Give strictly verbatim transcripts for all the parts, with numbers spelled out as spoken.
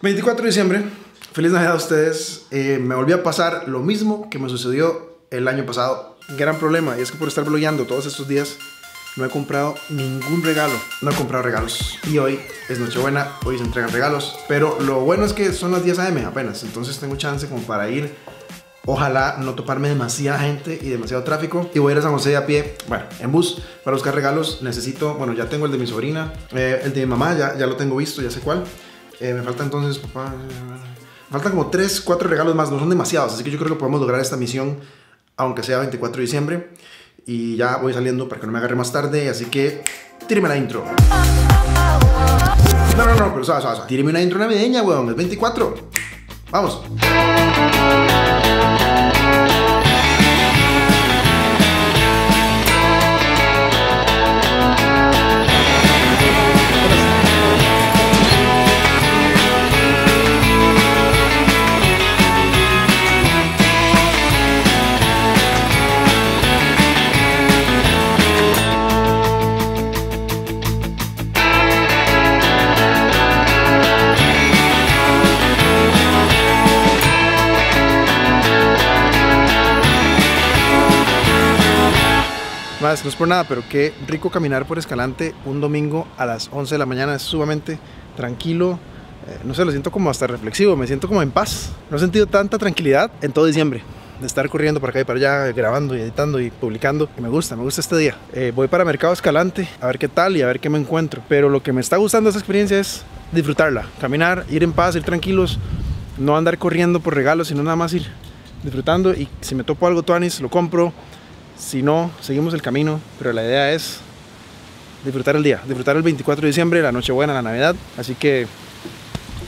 veinticuatro de diciembre, feliz Navidad a ustedes. eh, Me volvió a pasar lo mismo que me sucedió el año pasado. Gran problema, y es que por estar vlogueando todos estos días no he comprado ningún regalo. No he comprado regalos. Y hoy es Nochebuena, hoy se entregan regalos. Pero lo bueno es que son las diez de la mañana apenas, entonces tengo chance como para ir. Ojalá no toparme demasiada gente y demasiado tráfico. Y voy a ir a San José a pie, bueno, en bus, para buscar regalos. Necesito, bueno, ya tengo el de mi sobrina, eh, el de mi mamá, ya, ya lo tengo visto, ya sé cuál. Eh, me falta entonces, papá, me faltan como tres, cuatro regalos más, no son demasiados. Así que yo creo que podemos lograr esta misión, aunque sea veinticuatro de diciembre. Y ya voy saliendo para que no me agarre más tarde, así que tíreme la intro. No, no, no, pero suave, suave, suave. Tíreme una intro navideña, weón, es veinticuatro. Vamos. No es por nada, pero qué rico caminar por Escalante un domingo a las once de la mañana. Es sumamente tranquilo, eh, no sé, lo siento como hasta reflexivo, me siento como en paz. No he sentido tanta tranquilidad en todo diciembre, de estar corriendo para acá y para allá, grabando y editando y publicando. Y me gusta, me gusta este día. eh, Voy para Mercado Escalante a ver qué tal y a ver qué me encuentro. Pero lo que me está gustando de esta experiencia es disfrutarla, caminar, ir en paz, ir tranquilos, no andar corriendo por regalos, sino nada más ir disfrutando. Y si me topo algo tuanis, lo compro. Si no, seguimos el camino, pero la idea es disfrutar el día, disfrutar el veinticuatro de diciembre, la Nochebuena, la Navidad, así que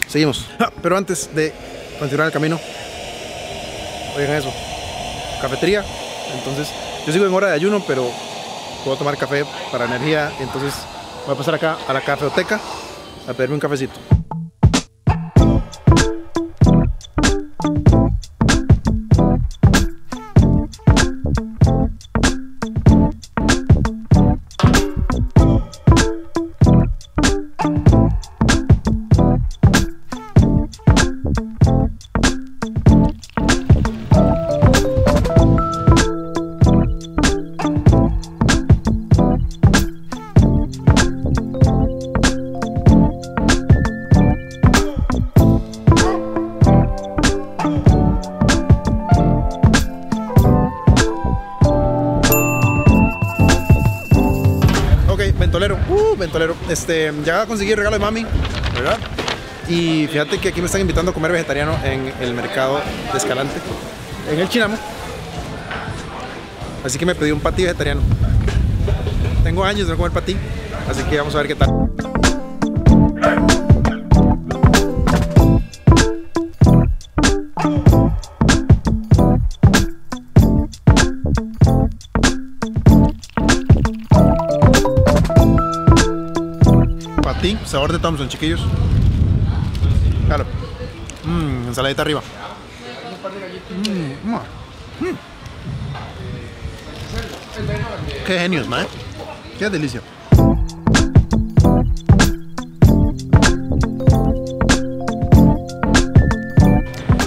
seguimos. Ah, pero antes de continuar el camino, oigan eso, cafetería, entonces yo sigo en hora de ayuno, pero puedo tomar café para energía, entonces voy a pasar acá a la cafeoteca a pedirme un cafecito. Ventolero, este, ya conseguí el regalo de mami, ¿verdad? Y fíjate que aquí me están invitando a comer vegetariano en el mercado de Escalante, en el Chinamo. Así que me pedí un patí vegetariano. Tengo años de no comer patí, así que vamos a ver qué tal. Sabor de Thompson, chiquillos. Claro. Mmm, ensaladita arriba. Mmm, mmm. Qué genios, man. Qué delicia.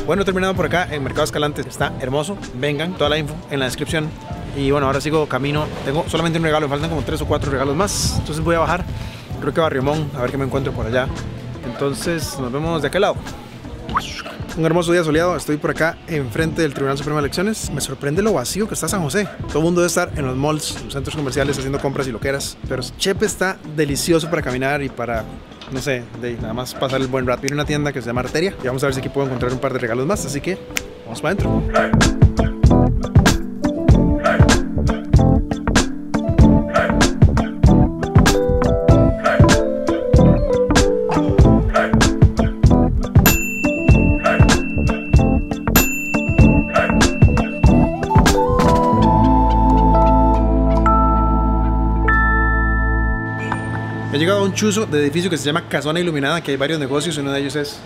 Bueno, terminado por acá en Mercado Escalante. Está hermoso. Vengan, toda la info en la descripción. Y bueno, ahora sigo camino. Tengo solamente un regalo, me faltan como tres o cuatro regalos más. Entonces voy a bajar. Creo que Barriomón, a ver qué me encuentro por allá. Entonces nos vemos de aquel lado. Un hermoso día soleado, estoy por acá enfrente del Tribunal Supremo de Elecciones. Me sorprende lo vacío que está San José. Todo el mundo debe estar en los malls, en los centros comerciales haciendo compras y loqueras. Pero Chepe está delicioso para caminar y para, no sé, de nada más pasar el buen rato. Viene una tienda que se llama Arteria y vamos a ver si aquí puedo encontrar un par de regalos más, así que vamos para adentro. He llegado a un chuzo de edificio que se llama Casona Iluminada, que hay varios negocios, uno de ellos es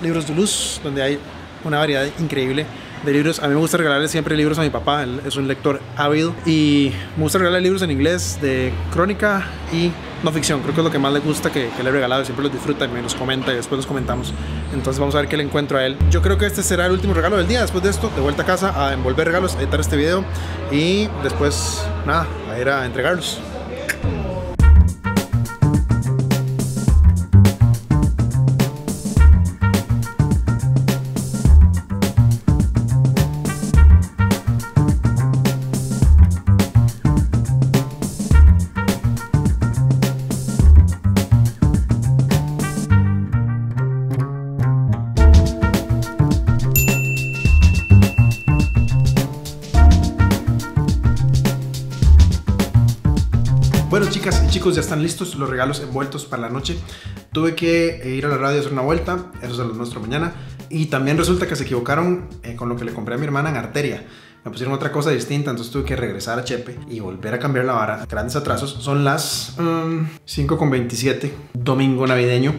Libros Duluoz, donde hay una variedad increíble de libros. A mí me gusta regalarle siempre libros a mi papá, él es un lector ávido, y me gusta regalarle libros en inglés de crónica y no ficción. Creo que es lo que más le gusta que, que le he regalado, siempre los disfruta y me los comenta y después los comentamos. Entonces vamos a ver qué le encuentro a él. Yo creo que este será el último regalo del día. Después de esto, de vuelta a casa a envolver regalos, a editar este video y después, nada, a ir a entregarlos. Bueno, chicas y chicos, ya están listos los regalos envueltos para la noche. Tuve que ir a la radio a hacer una vuelta, eso es a las nueve de la mañana. Y también resulta que se equivocaron eh, con lo que le compré a mi hermana en Arteria. Me pusieron otra cosa distinta, entonces tuve que regresar a Chepe y volver a cambiar la vara. Grandes atrasos. Son las um, cinco con veintisiete, domingo navideño.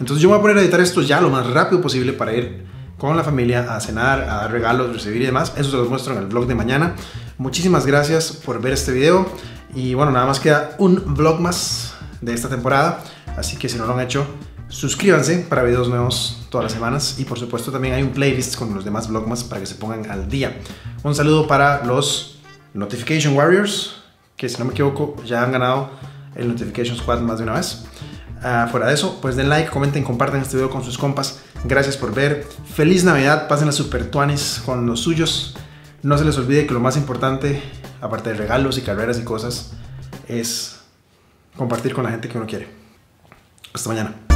Entonces yo me voy a poner a editar esto ya lo más rápido posible para ir con la familia a cenar, a dar regalos, recibir y demás. Eso se los muestro en el vlog de mañana. Muchísimas gracias por ver este video. Y bueno, nada más queda un vlog más de esta temporada, así que si no lo han hecho, suscríbanse para videos nuevos todas las semanas. Y por supuesto también hay un playlist con los demás vlogmas para que se pongan al día. Un saludo para los Notification Warriors, que si no me equivoco ya han ganado el Notification Squad más de una vez. Uh, fuera de eso, pues den like, comenten, compartan este video con sus compas. Gracias por ver, feliz Navidad, pasen las super tuanis con los suyos. No se les olvide que lo más importante, aparte de regalos y carreras y cosas, es compartir con la gente que uno quiere. Hasta mañana.